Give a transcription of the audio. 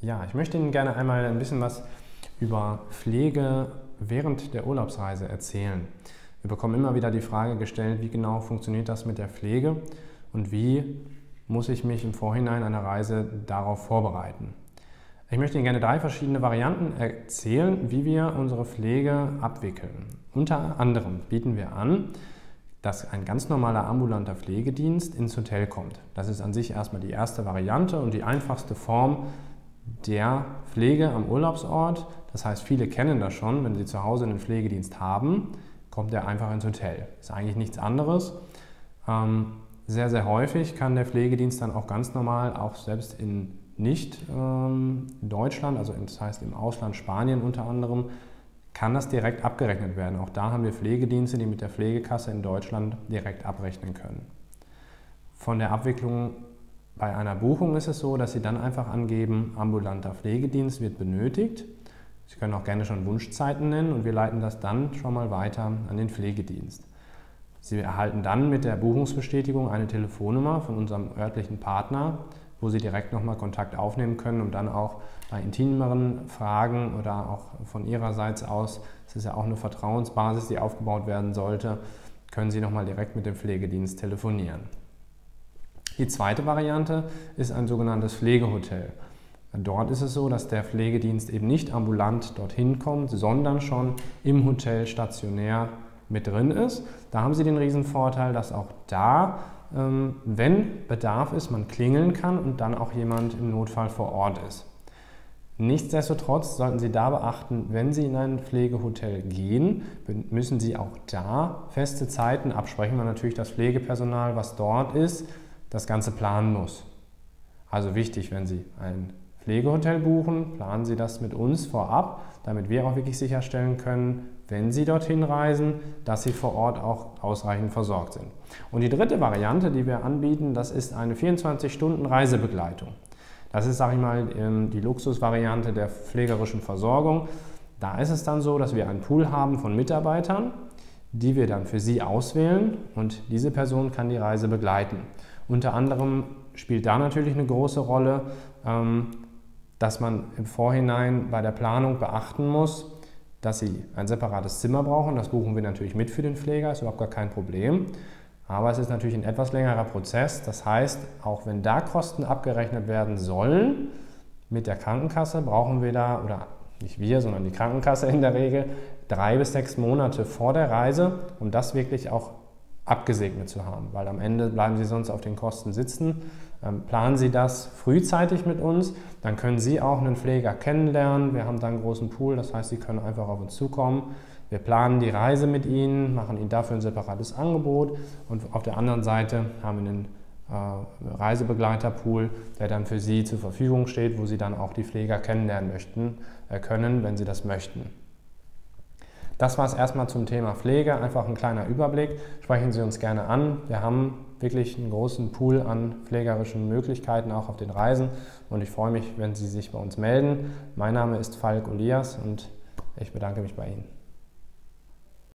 Ja, ich möchte Ihnen gerne einmal ein bisschen was über Pflege während der Urlaubsreise erzählen. Wir bekommen immer wieder die Frage gestellt, wie genau funktioniert das mit der Pflege und wie muss ich mich im Vorhinein einer Reise darauf vorbereiten. Ich möchte Ihnen gerne drei verschiedene Varianten erzählen, wie wir unsere Pflege abwickeln. Unter anderem bieten wir an, dass ein ganz normaler ambulanter Pflegedienst ins Hotel kommt. Das ist an sich erstmal die erste Variante und die einfachste Form der Pflege am Urlaubsort. Das heißt, viele kennen das schon, wenn sie zu Hause einen Pflegedienst haben, kommt der einfach ins Hotel. Ist eigentlich nichts anderes. Sehr, sehr häufig kann der Pflegedienst dann auch ganz normal, auch selbst in Nicht-Deutschland, also das heißt im Ausland, Spanien unter anderem, kann das direkt abgerechnet werden. Auch da haben wir Pflegedienste, die mit der Pflegekasse in Deutschland direkt abrechnen können. Von der Abwicklung bei einer Buchung ist es so, dass Sie dann einfach angeben, ambulanter Pflegedienst wird benötigt. Sie können auch gerne schon Wunschzeiten nennen und wir leiten das dann schon mal weiter an den Pflegedienst. Sie erhalten dann mit der Buchungsbestätigung eine Telefonnummer von unserem örtlichen Partner, wo Sie direkt nochmal Kontakt aufnehmen können, um dann auch bei intimeren Fragen oder auch von Ihrerseits aus, es ist ja auch eine Vertrauensbasis, die aufgebaut werden sollte, können Sie nochmal direkt mit dem Pflegedienst telefonieren. Die zweite Variante ist ein sogenanntes Pflegehotel. Dort ist es so, dass der Pflegedienst eben nicht ambulant dorthin kommt, sondern schon im Hotel stationär mit drin ist. Da haben Sie den Riesenvorteil, dass auch da wenn Bedarf ist, man klingeln kann und dann auch jemand im Notfall vor Ort ist. Nichtsdestotrotz sollten Sie da beachten, wenn Sie in ein Pflegehotel gehen, müssen Sie auch da feste Zeiten absprechen, weil natürlich das Pflegepersonal, was dort ist, das Ganze planen muss. Also wichtig, wenn Sie ein Pflegehotel buchen, planen Sie das mit uns vorab, damit wir auch wirklich sicherstellen können, wenn Sie dorthin reisen, dass Sie vor Ort auch ausreichend versorgt sind. Und die dritte Variante, die wir anbieten, das ist eine 24-Stunden-Reisebegleitung. Das ist, sage ich mal, die Luxusvariante der pflegerischen Versorgung. Da ist es dann so, dass wir einen Pool haben von Mitarbeitern, die wir dann für Sie auswählen und diese Person kann die Reise begleiten. Unter anderem spielt da natürlich eine große Rolle, dass man im Vorhinein bei der Planung beachten muss, dass Sie ein separates Zimmer brauchen. Das buchen wir natürlich mit für den Pfleger, ist überhaupt gar kein Problem. Aber es ist natürlich ein etwas längerer Prozess. Das heißt, auch wenn da Kosten abgerechnet werden sollen, mit der Krankenkasse brauchen wir da, oder nicht wir, sondern die Krankenkasse in der Regel, 3 bis 6 Monate vor der Reise, um das wirklich auch abgesegnet zu haben. Weil am Ende bleiben Sie sonst auf den Kosten sitzen. Planen Sie das frühzeitig mit uns, dann können Sie auch einen Pfleger kennenlernen. Wir haben da einen großen Pool, das heißt, Sie können einfach auf uns zukommen. Wir planen die Reise mit Ihnen, machen Ihnen dafür ein separates Angebot und auf der anderen Seite haben wir einen Reisebegleiterpool, der dann für Sie zur Verfügung steht, wo Sie dann auch die Pfleger kennenlernen möchten, können, wenn Sie das möchten. Das war es erstmal zum Thema Pflege, einfach ein kleiner Überblick. Sprechen Sie uns gerne an. Wir haben wirklich einen großen Pool an pflegerischen Möglichkeiten, auch auf den Reisen. Und ich freue mich, wenn Sie sich bei uns melden. Mein Name ist Falk Olias und ich bedanke mich bei Ihnen.